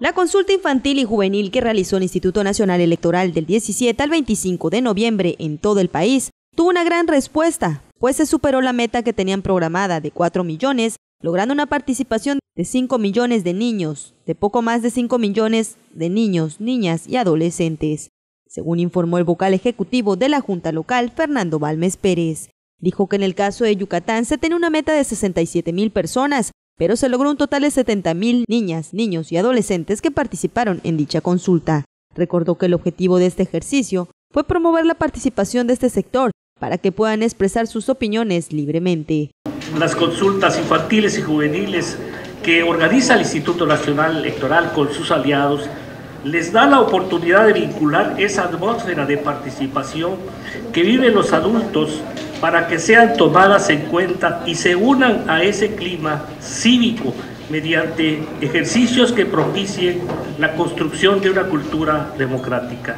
La consulta infantil y juvenil que realizó el Instituto Nacional Electoral del 17 al 25 de noviembre en todo el país tuvo una gran respuesta, pues se superó la meta que tenían programada de 4 millones, logrando una participación de 5 millones de niños, de poco más de 5 millones de niños, niñas y adolescentes. Según informó el vocal ejecutivo de la Junta Local, Fernando Balmés Pérez, dijo que en el caso de Yucatán se tenía una meta de 67,000 personas, pero se logró un total de 70,000 niñas, niños y adolescentes que participaron en dicha consulta. Recordó que el objetivo de este ejercicio fue promover la participación de este sector para que puedan expresar sus opiniones libremente. Las consultas infantiles y juveniles que organiza el Instituto Nacional Electoral con sus aliados les da la oportunidad de vincular esa atmósfera de participación que viven los adultos para que sean tomadas en cuenta y se unan a ese clima cívico mediante ejercicios que propicien la construcción de una cultura democrática.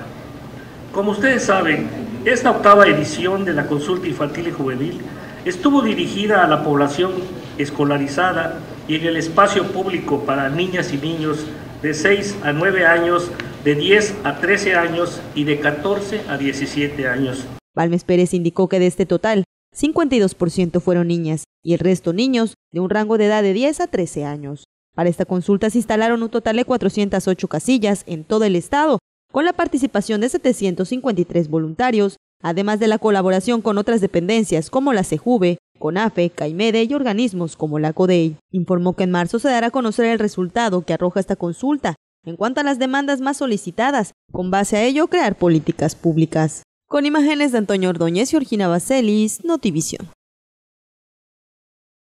Como ustedes saben, esta octava edición de la consulta infantil y juvenil estuvo dirigida a la población escolarizada y en el espacio público para niñas y niños de 6 a 9 años, de 10 a 13 años y de 14 a 17 años. Balmés Pérez indicó que de este total, 52% fueron niñas y el resto niños de un rango de edad de 10 a 13 años. Para esta consulta se instalaron un total de 408 casillas en todo el estado, con la participación de 753 voluntarios, además de la colaboración con otras dependencias como la CEJUVE, CONAFE, CAIMEDE y organismos como la CODEI. Informó que en marzo se dará a conocer el resultado que arroja esta consulta en cuanto a las demandas más solicitadas, con base a ello crear políticas públicas. Con imágenes de Antonio Ordóñez y Orgina Vaselis, Notivisión.